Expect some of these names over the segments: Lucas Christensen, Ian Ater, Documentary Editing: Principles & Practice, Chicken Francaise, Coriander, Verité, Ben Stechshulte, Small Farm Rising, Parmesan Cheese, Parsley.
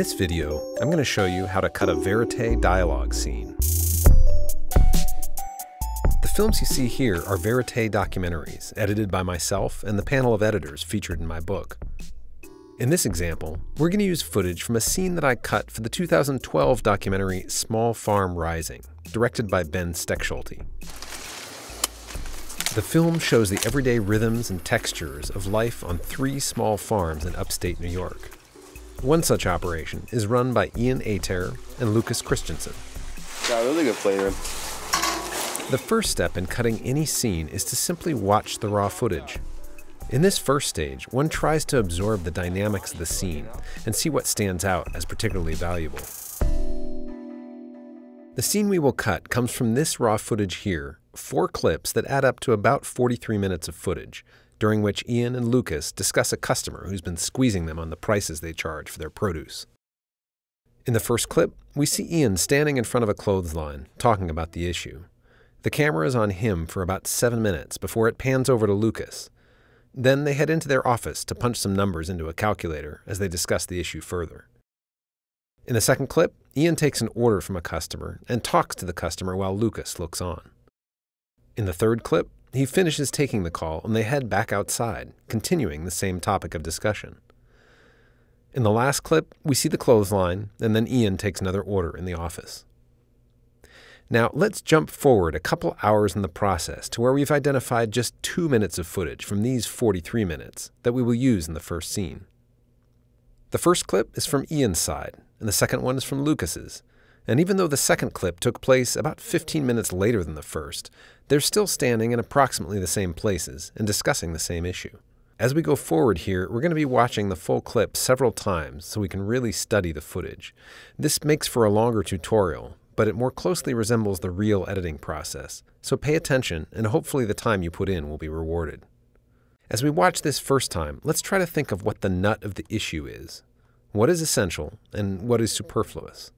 this video, I'm going to show you how to cut a Verité dialogue scene. The films you see here are Verité documentaries, edited by myself and the panel of editors featured in my book. In this example, we're going to use footage from a scene that I cut for the 2012 documentary Small Farm Rising, directed by Ben Stechshulte. The film shows the everyday rhythms and textures of life on three small farms in upstate New York. One such operation is run by Ian Ater and Lucas Christensen. Got a really good flavor. The first step in cutting any scene is to simply watch the raw footage. In this first stage, one tries to absorb the dynamics of the scene and see what stands out as particularly valuable. The scene we will cut comes from this raw footage here, 4 clips that add up to about 43 minutes of footage, during which Ian and Lucas discuss a customer who's been squeezing them on the prices they charge for their produce. In the first clip, we see Ian standing in front of a clothesline, talking about the issue. The camera is on him for about 7 minutes before it pans over to Lucas. Then they head into their office to punch some numbers into a calculator as they discuss the issue further. In the second clip, Ian takes an order from a customer and talks to the customer while Lucas looks on. In the third clip, he finishes taking the call and they head back outside, continuing the same topic of discussion. In the last clip, we see the clothesline, and then Ian takes another order in the office. Now, let's jump forward a couple hours in the process to where we've identified just 2 minutes of footage from these 43 minutes that we will use in the first scene. The first clip is from Ian's side, and the second one is from Lucas's. And even though the second clip took place about 15 minutes later than the first, they're still standing in approximately the same places and discussing the same issue. As we go forward here, we're going to be watching the full clip several times so we can really study the footage. This makes for a longer tutorial, but it more closely resembles the real editing process, so pay attention and hopefully the time you put in will be rewarded. As we watch this first time, let's try to think of what the nut of the issue is. What is essential and what is superfluous?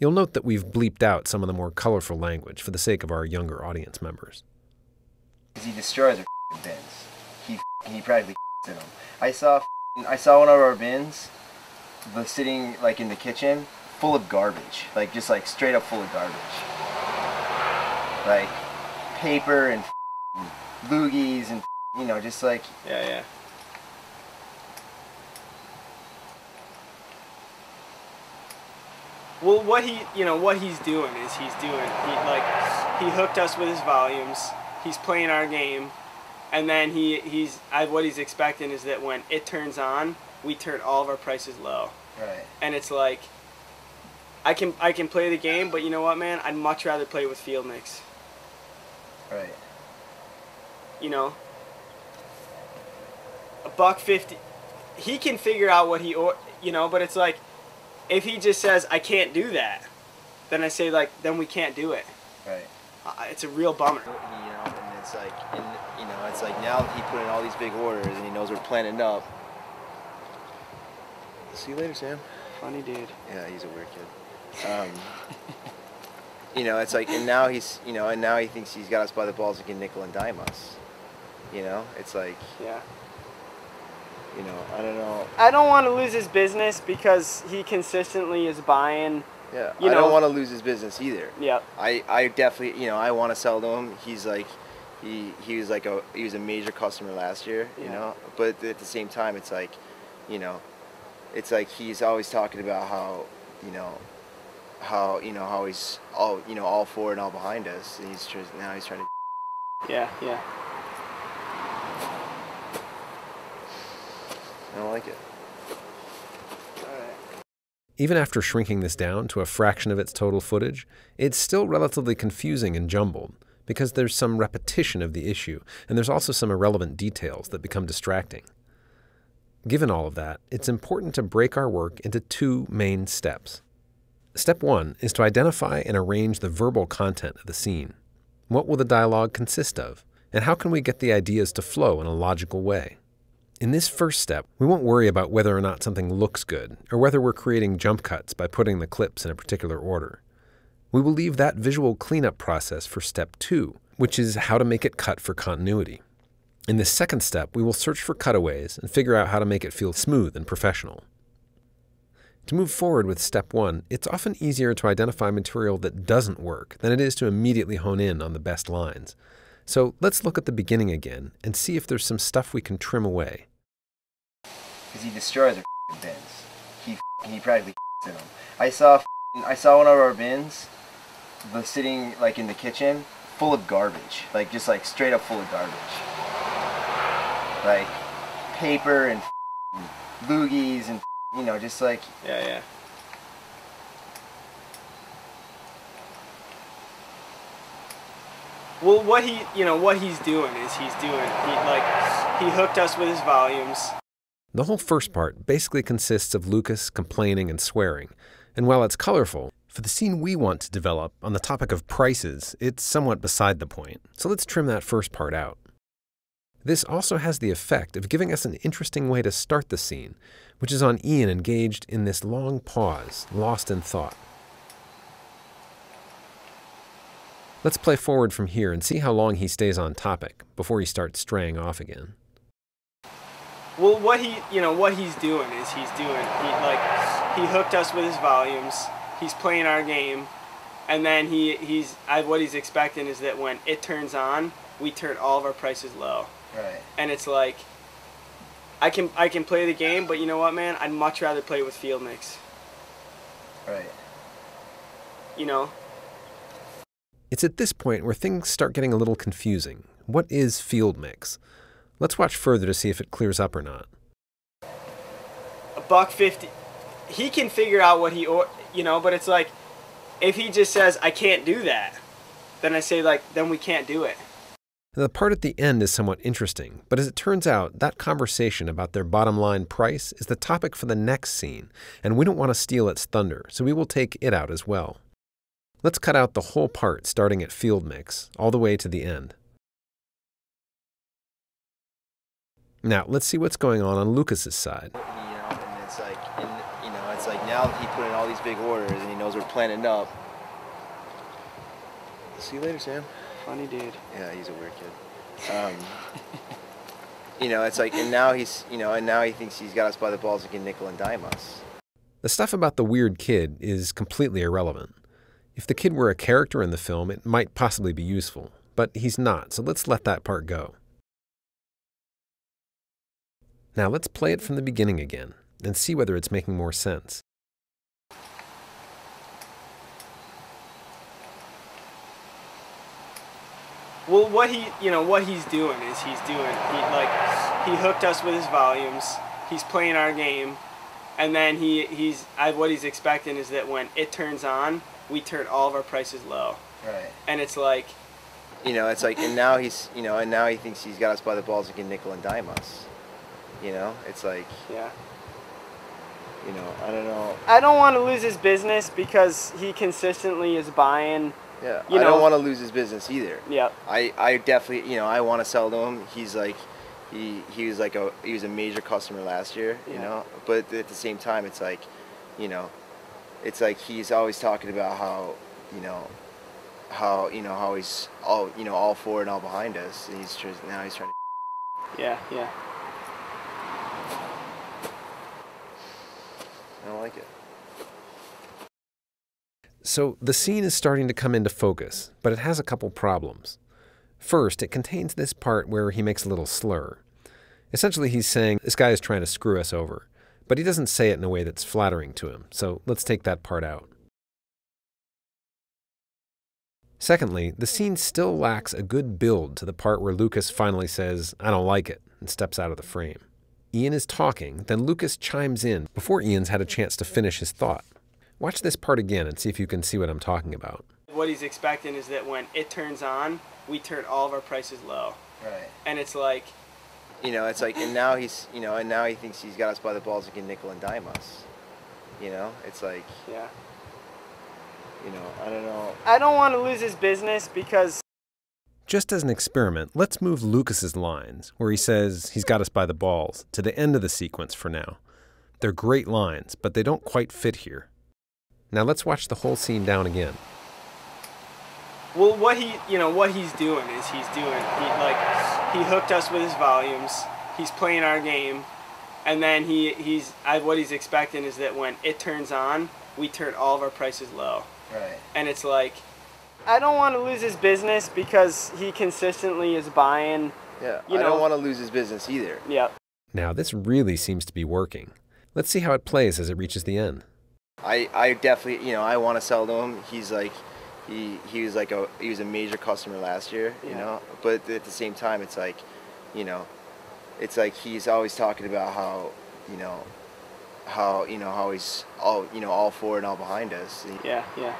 You'll note that we've bleeped out some of the more colorful language for the sake of our younger audience members. He destroys our bins. He practically in them. I saw one of our bins was sitting like in the kitchen, full of garbage, like just like straight up full of garbage, like paper and loogies and you know just like yeah. Well, what he's doing is he hooked us with his volumes. He's playing our game, and then what he's expecting is that when it turns on, we turn all of our prices low. Right. And it's like, I can play the game, but you know what, man? I'd much rather play with Field Mix. Right. You know, $1.50. He can figure out what he but it's like, if he just says, I can't do that, then I say, like, then we can't do it. Right. It's a real bummer. You know, and it's like, now that he put in all these big orders and he knows we're planning up. See you later, Sam. Funny dude. Yeah, he's a weird kid. You know, it's like, and now he's, you know, and now he thinks he's got us by the balls and can nickel and dime us. You know, it's like. Yeah. You know, I don't know. I don't want to lose his business because he consistently is buying. Yeah, you know. I don't want to lose his business either. Yeah. I definitely, you know, I want to sell to him. He's like, he was a major customer last year, you know. But at the same time, it's like, you know, it's like he's always talking about how he's all for and all behind us. And now he's trying to. Yeah. Yeah. I don't like it. All right. Even after shrinking this down to a fraction of its total footage, it's still relatively confusing and jumbled because there's some repetition of the issue, and there's also some irrelevant details that become distracting. Given all of that, it's important to break our work into 2 main steps. Step 1 is to identify and arrange the verbal content of the scene. What will the dialogue consist of, and how can we get the ideas to flow in a logical way? In this first step, we won't worry about whether or not something looks good or whether we're creating jump cuts by putting the clips in a particular order. We will leave that visual cleanup process for step 2, which is how to make it cut for continuity. In this second step, we will search for cutaways and figure out how to make it feel smooth and professional. To move forward with step one, it's often easier to identify material that doesn't work than it is to immediately hone in on the best lines. So let's look at the beginning again and see if there's some stuff we can trim away. Because he destroys our bins. He practically in them. I saw one of our bins sitting like in the kitchen full of garbage, like just like straight up full of garbage, like paper and loogies and, you know, just like yeah. Well, what he's doing is he hooked us with his volumes. The whole first part basically consists of Lucas complaining and swearing, and while it's colorful, for the scene we want to develop on the topic of prices, it's somewhat beside the point, so let's trim that first part out. This also has the effect of giving us an interesting way to start the scene, which is on Ian engaged in this long pause, lost in thought. Let's play forward from here and see how long he stays on topic before he starts straying off again. Well, what he's doing is he hooked us with his volumes. He's playing our game, and then what he's expecting is that when it turns on, we turn all of our prices low. Right. And it's like, I can play the game, but you know what, man? I'd much rather play with Field Mix. Right. You know. It's at this point where things start getting a little confusing. What is Field Mix? Let's watch further to see if it clears up or not. $1.50. He can figure out what he, you know, but it's like, if he just says, I can't do that, then I say, like, then we can't do it. The part at the end is somewhat interesting, but as it turns out, that conversation about their bottom line price is the topic for the next scene, and we don't want to steal its thunder, so we will take it out as well. Let's cut out the whole part starting at Field Mix, all the way to the end. Now, let's see what's going on Lucas's side. You know, and it's like, now he put in all these big orders and he knows we're planning up. See you later, Sam. Funny dude. Yeah, he's a weird kid. You know, it's like, and now he's, you know, and now he thinks he's got us by the balls and can nickel and dime us. The stuff about the weird kid is completely irrelevant. If the kid were a character in the film, it might possibly be useful, but he's not, so let's let that part go. Now let's play it from the beginning again and see whether it's making more sense. Well, what he's doing is he hooked us with his volumes. He's playing our game, and then what he's expecting is that when it turns on, we turn all of our prices low. Right. And it's like, you know, it's like, and now he's, you know, and now he thinks he's got us by the balls and can nickel and dime us. You know, it's like, yeah. You know, I don't know. I don't want to lose his business because he consistently is buying. Yeah, you know, I don't want to lose his business either. Yeah. I definitely, you know, I want to sell to him. He's like, he was a major customer last year, yeah. You know. But at the same time, it's like, you know, it's like he's always talking about how he's all, you know, all for and all behind us. And now he's trying to. Yeah. Yeah. I don't like it. So the scene is starting to come into focus, but it has a couple problems. First, it contains this part where he makes a little slur. Essentially, he's saying, this guy is trying to screw us over, but he doesn't say it in a way that's flattering to him, so let's take that part out. Secondly, the scene still lacks a good build to the part where Lucas finally says, I don't like it, and steps out of the frame. Ian is talking, then Lucas chimes in before Ian's had a chance to finish his thought. Watch this part again and see if you can see what I'm talking about. What he's expecting is that when it turns on, we turn all of our prices low. Right. And it's like, you know, it's like, and now he's, you know, and now he thinks he's got us by the balls and can nickel and dime us. You know, it's like, yeah. You know, I don't know. I don't want to lose his business because. Just as an experiment, let's move Lucas's lines, where he says he's got us by the balls, to the end of the sequence for now. They're great lines, but they don't quite fit here. Now let's watch the whole scene down again. Well, what he's doing is he hooked us with his volumes. He's playing our game, And then what he's expecting is that when it turns on, we turn all of our prices low. Right. And it's like, I don't want to lose his business because he consistently is buying. Yeah, you know, I don't want to lose his business either. Yeah. Now, this really seems to be working. Let's see how it plays as it reaches the end. I definitely, you know, I want to sell to him. He's like, he was a major customer last year, you know. But at the same time, it's like, you know, it's like he's always talking about how he's all for and all behind us. Yeah, yeah.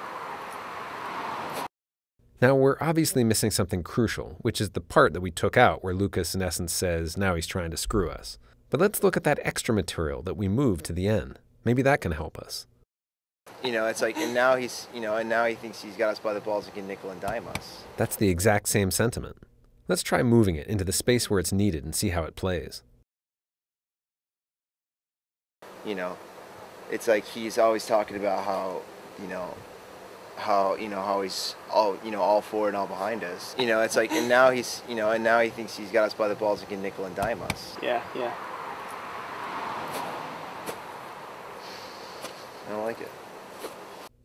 Now, we're obviously missing something crucial, which is the part that we took out where Lucas, in essence, says now he's trying to screw us. But let's look at that extra material that we moved to the end. Maybe that can help us. You know, it's like, and now he's, you know, and now he thinks he's got us by the balls and can nickel and dime us. That's the exact same sentiment. Let's try moving it into the space where it's needed and see how it plays. You know, it's like he's always talking about how he's all for and all behind us. You know, it's like, and now he's, you know, and now he thinks he's got us by the balls and can nickel and dime us. Yeah, yeah. I don't like it.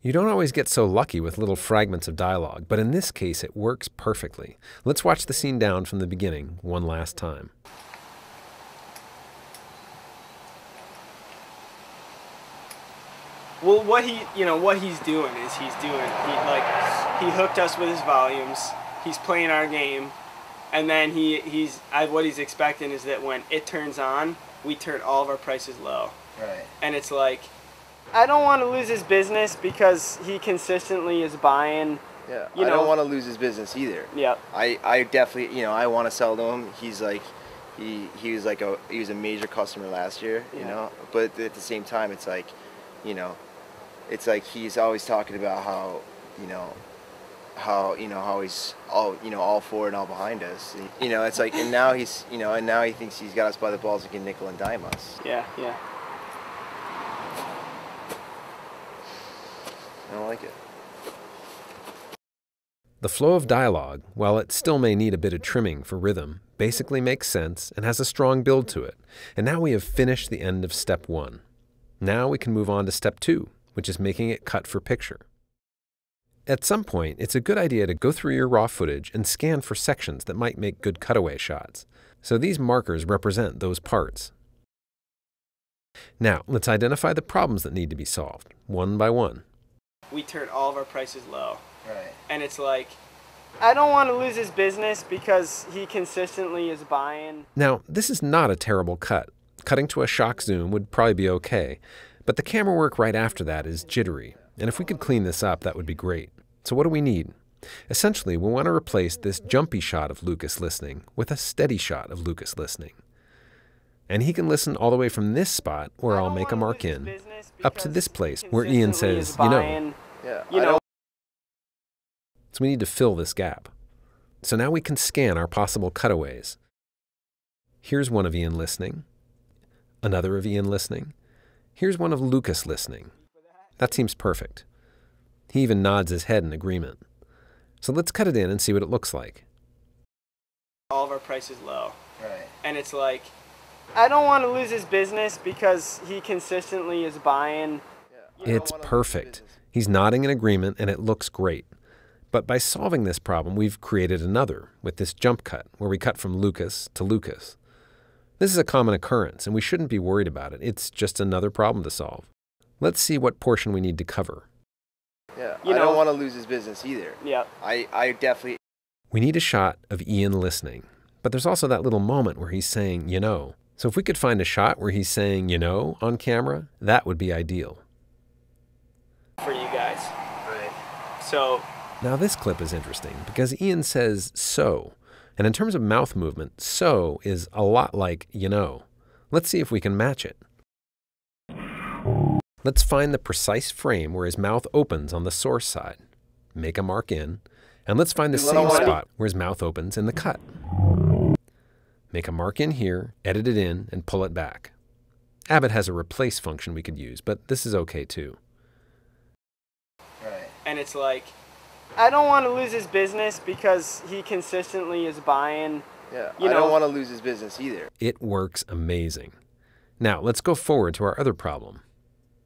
You don't always get so lucky with little fragments of dialogue, but in this case it works perfectly. Let's watch the scene down from the beginning one last time. Well, what he's doing is he hooked us with his volumes. He's playing our game, and then what he's expecting is that when it turns on, we turn all of our prices low. Right. And it's like, I don't want to lose his business because he consistently is buying. Yeah. You know, I don't want to lose his business either. Yeah. I definitely, you know, I want to sell to him. He's like, he was a major customer last year, you know. But at the same time, it's like, you know, it's like he's always talking about how he's all for and all behind us. You know, it's like, and now he's, you know, and now he thinks he's got us by the balls and can nickel and dime us. Yeah, yeah. I don't like it. The flow of dialogue, while it still may need a bit of trimming for rhythm, basically makes sense and has a strong build to it. And now we have finished the end of step one. Now we can move on to step two, which is making it cut for picture. At some point, it's a good idea to go through your raw footage and scan for sections that might make good cutaway shots. So these markers represent those parts. Now, let's identify the problems that need to be solved, one by one. We turn all of our prices low. Right. And it's like, I don't want to lose his business because he consistently is buying. Now, this is not a terrible cut. Cutting to a shock zoom would probably be okay, but the camera work right after that is jittery, and if we could clean this up, that would be great. So what do we need? Essentially, we want to replace this jumpy shot of Lucas listening with a steady shot of Lucas listening. And he can listen all the way from this spot, where I'll make a mark in, up to this place where Ian says, you know. Yeah, you know. So we need to fill this gap. So now we can scan our possible cutaways. Here's one of Ian listening. Another of Ian listening. Here's one of Lucas listening. That seems perfect. He even nods his head in agreement. So let's cut it in and see what it looks like. All of our prices low. Right. And it's like, I don't want to lose his business because he consistently is buying. It's perfect. He's nodding in agreement and it looks great. But by solving this problem, we've created another with this jump cut where we cut from Lucas to Lucas. This is a common occurrence, and we shouldn't be worried about it. It's just another problem to solve. Let's see what portion we need to cover. Yeah, you know, I don't want to lose his business either. Yeah. I definitely... We need a shot of Ian listening, but there's also that little moment where he's saying, you know. So if we could find a shot where he's saying, you know, on camera, that would be ideal. For you guys. Right. So... Now this clip is interesting because Ian says, so... And in terms of mouth movement, so is a lot like, you know. Let's see if we can match it. Let's find the precise frame where his mouth opens on the source side. Make a mark in. And let's find the same spot where his mouth opens in the cut. Make a mark in here, edit it in, and pull it back. Abbott has a replace function we could use, but this is okay too. Right. And it's like... I don't want to lose his business because he consistently is buying. Yeah, you know. I don't want to lose his business either. It works amazing. Now let's go forward to our other problem.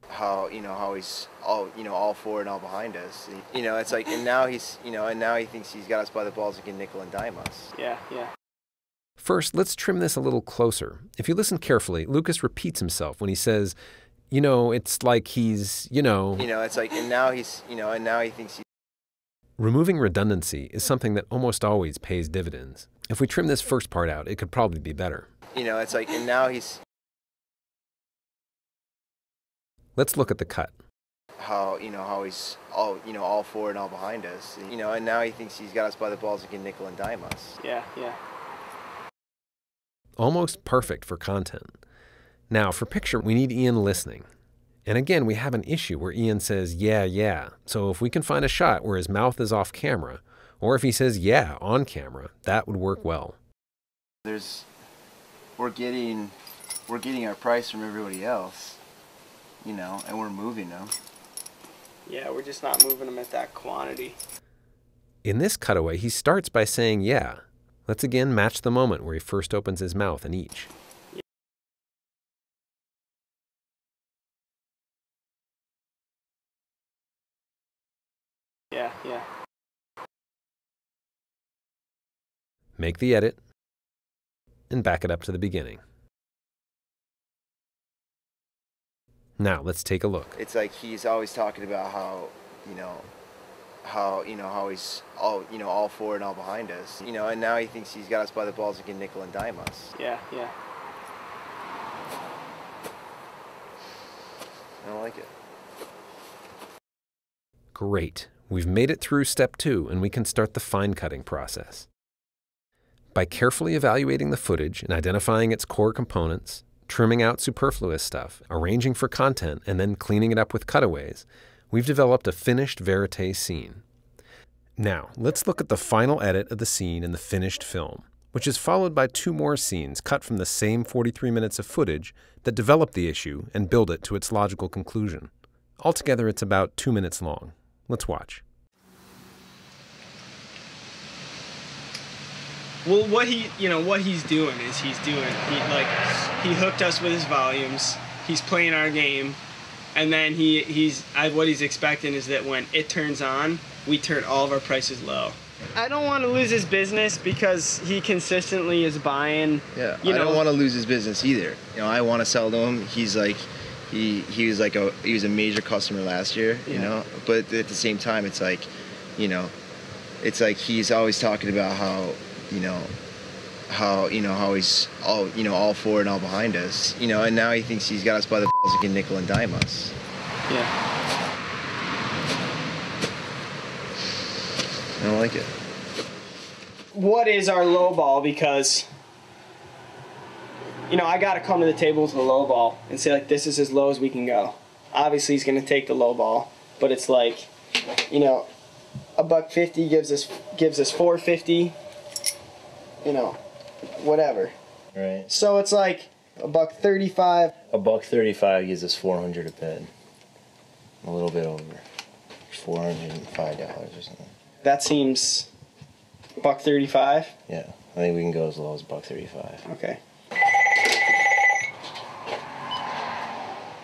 How he's all, all forward and all behind us. It's like, and now he's, and now he thinks he's got us by the balls and can nickel and dime us. Yeah, yeah. First, let's trim this a little closer. If you listen carefully, Lucas repeats himself when he says, it's like he's, it's like, and now he's, and now he thinks he's. Removing redundancy is something that almost always pays dividends. If we trim this first part out, it could probably be better. It's like, and now he's. Let's look at the cut. How he's all, all forward and all behind us. And now he thinks he's got us by the balls and can nickel and dime us. Yeah, yeah. Almost perfect for content. Now, for picture, we need Ian listening. And again, we have an issue where Ian says, yeah, yeah. So if we can find a shot where his mouth is off camera, or if he says, yeah, on camera, that would work well. We're getting our price from everybody else, and we're moving them. Yeah, we're just not moving them at that quantity. In this cutaway, he starts by saying, yeah. Let's again match the moment where he first opens his mouth in each. Yeah, yeah. Make the edit and back it up to the beginning. Now let's take a look. It's like he's always talking about how, how he's all, all forward and all behind us. And now he thinks he's got us by the balls and can nickel and dime us. Yeah, yeah. I don't like it. Great. We've made it through step 2, and we can start the fine-cutting process. By carefully evaluating the footage and identifying its core components, trimming out superfluous stuff, arranging for content, and then cleaning it up with cutaways, we've developed a finished verité scene. Now, let's look at the final edit of the scene in the finished film, which is followed by 2 more scenes cut from the same 43 minutes of footage that develop the issue and build it to its logical conclusion. Altogether, it's about 2 minutes long. Let's watch. Well, what he's doing is he hooked us with his volumes. He's playing our game. And then what he's expecting is that when it turns on, we turn all of our prices low. I don't want to lose his business because he consistently is buying. Yeah, I don't want to lose his business either. I want to sell to him. He's like, he was a major customer last year, But at the same time, it's like, it's like he's always talking about how, how he's all, all forward and all behind us, and now he thinks he's got us by the balls and can nickel and dime us. Yeah. I don't like it. What is our low ball? Because, I got to come to the table with a low ball and say, like, this is as low as we can go. Obviously, he's going to take the low ball, but it's like, $1.50 gives us $4.50, whatever. Right. So it's like $1.35. $1.35 gives us $400 a bid. A little bit over. $405 or something. That seems $1.35. Yeah, I think we can go as low as $1.35. Okay.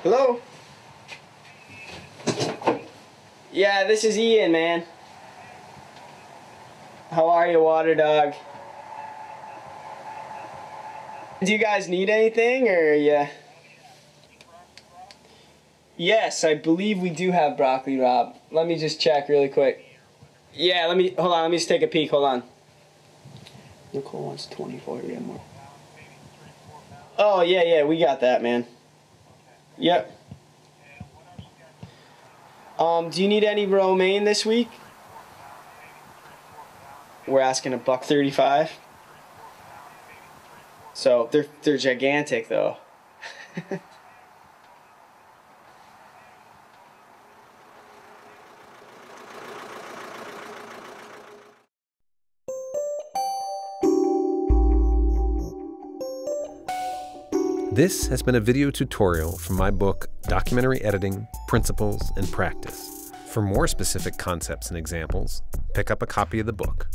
Hello. Yeah, this is Ian, man. How are you, Water Dog? Do you guys need anything, or yeah? Yes, I believe we do have broccoli, Rob. Let me just check really quick. Yeah, hold on, let me just take a peek, hold on. Nicole wants 24, we got more. Oh, yeah, yeah, we got that, man. Yep. Do you need any romaine this week? We're asking $1.35. So, they're gigantic, though. This has been a video tutorial from my book, Documentary Editing: Principles and Practice. For more specific concepts and examples, pick up a copy of the book.